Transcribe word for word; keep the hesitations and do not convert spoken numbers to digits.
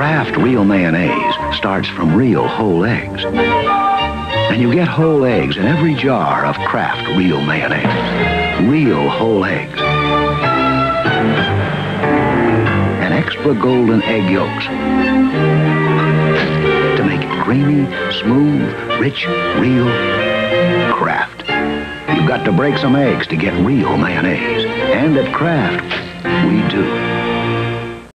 Kraft Real Mayonnaise starts from real whole eggs. And you get whole eggs in every jar of Kraft Real Mayonnaise. Real whole eggs. And extra golden egg yolks to make it creamy, smooth, rich, real Kraft. You've got to break some eggs to get real mayonnaise. And at Kraft, we do.